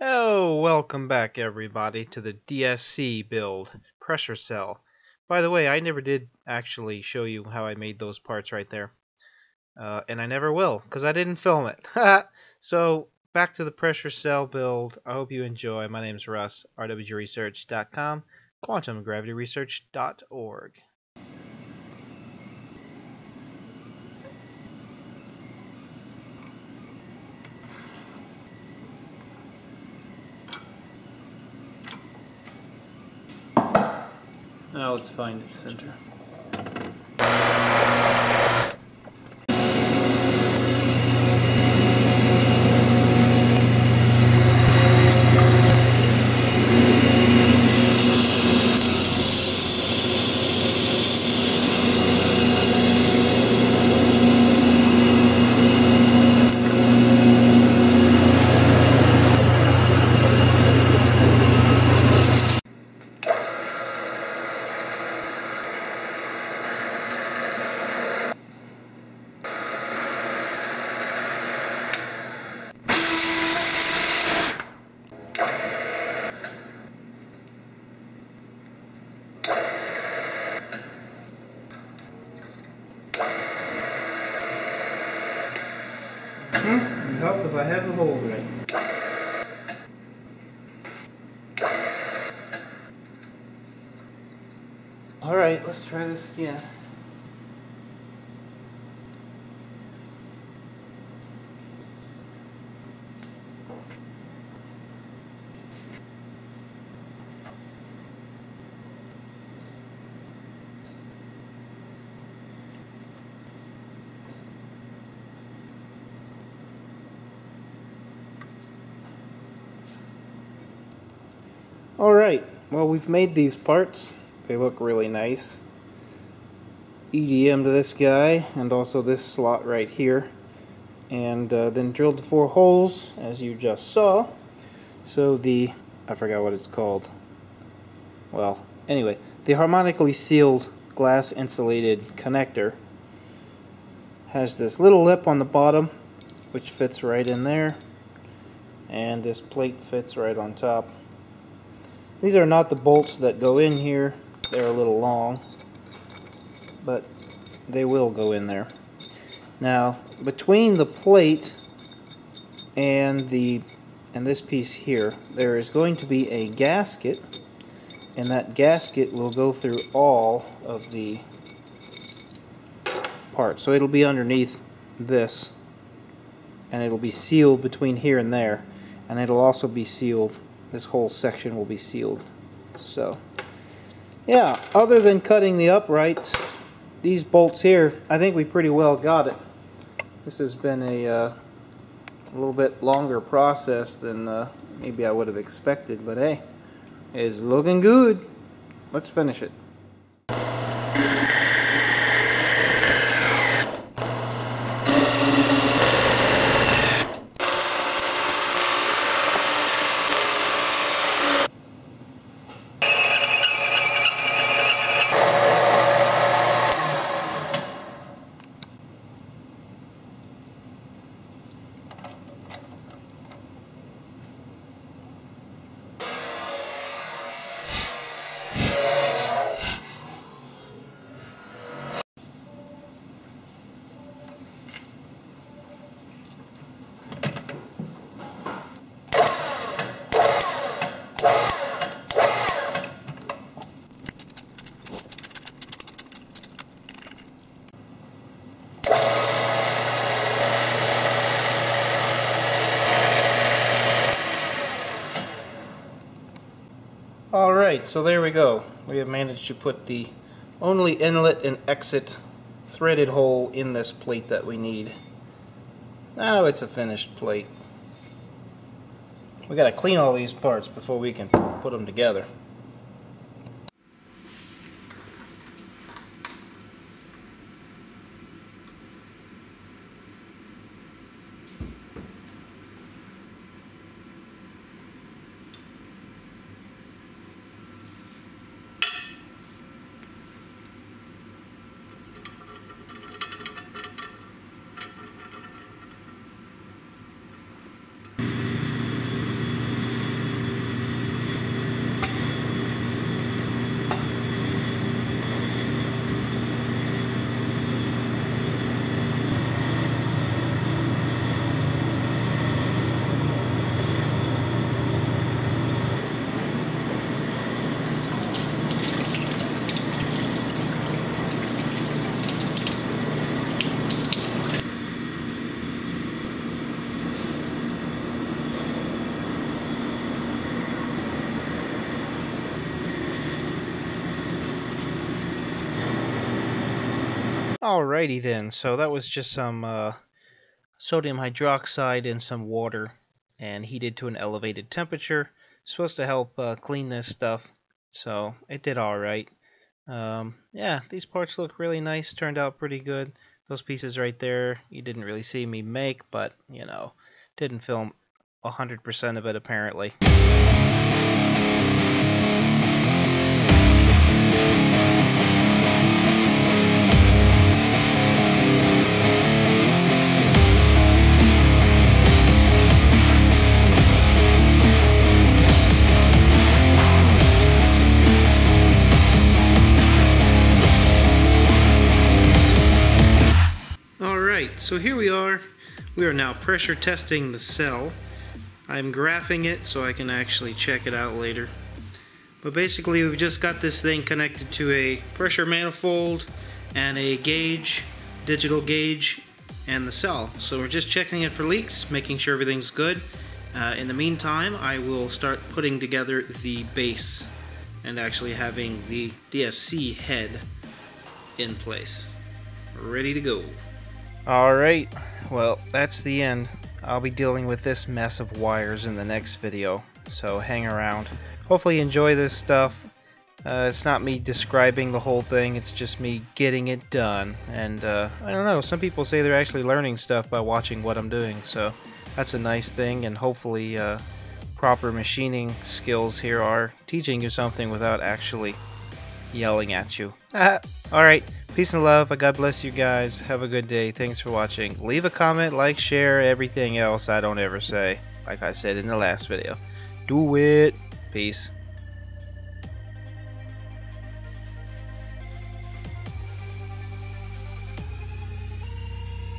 Oh, welcome back everybody to the DSC build, pressure cell. By the way, I never did actually show you how I made those parts right there. And I never will, because I didn't film it. So, back to the pressure cell build. I hope you enjoy. My name's Russ, rwgresearch.com, quantumgravityresearch.org. Now let's find its center. Help if I have a hole right. Alright, let's try this again. Alright, well, we've made these parts. They look really nice. EDM to this guy, and also this slot right here. And then drilled the 4 holes, as you just saw. So the, I forgot what it's called. Well, anyway, the harmonically sealed glass insulated connector has this little lip on the bottom, which fits right in there. And this plate fits right on top. These are not the bolts that go in here. They're a little long, but they will go in there. Now, between the plate and this piece here, there is going to be a gasket, and that gasket will go through all of the parts. So it'll be underneath this, and it'll be sealed between here and there, and it'll also be sealed. This whole section will be sealed. So, yeah, other than cutting the uprights, these bolts here, I think we pretty well got it. This has been a little bit longer process than maybe I would have expected, but hey, it's looking good. Let's finish it. Alright, so there we go. We have managed to put the only inlet and exit threaded hole in this plate that we need. Now it's a finished plate. We gotta clean all these parts before we can put them together. Alrighty then, so that was just some sodium hydroxide and some water and heated to an elevated temperature. It's supposed to help clean this stuff, so it did alright. Yeah, these parts look really nice, turned out pretty good. Those pieces right there, you didn't really see me make, but, you know, didn't film 100% of it apparently. So here we are. We are now pressure testing the cell. I'm graphing it so I can actually check it out later. But basically we've just got this thing connected to a pressure manifold and a gauge, digital gauge, and the cell. So we're just checking it for leaks, making sure everything's good. In the meantime, I will start putting together the base and actually having the DSC head in place. Ready to go. Alright, well, that's the end. I'll be dealing with this mess of wires in the next video, so hang around. Hopefully you enjoy this stuff. It's not me describing the whole thing, it's just me getting it done. And, I don't know, some people say they're actually learning stuff by watching what I'm doing, so that's a nice thing, and hopefully proper machining skills here are teaching you something without actually yelling at you. Alright. Peace and love. God bless you guys. Have a good day. Thanks for watching. Leave a comment, like, share, everything else I don't ever say. Like I said in the last video. Do it. Peace.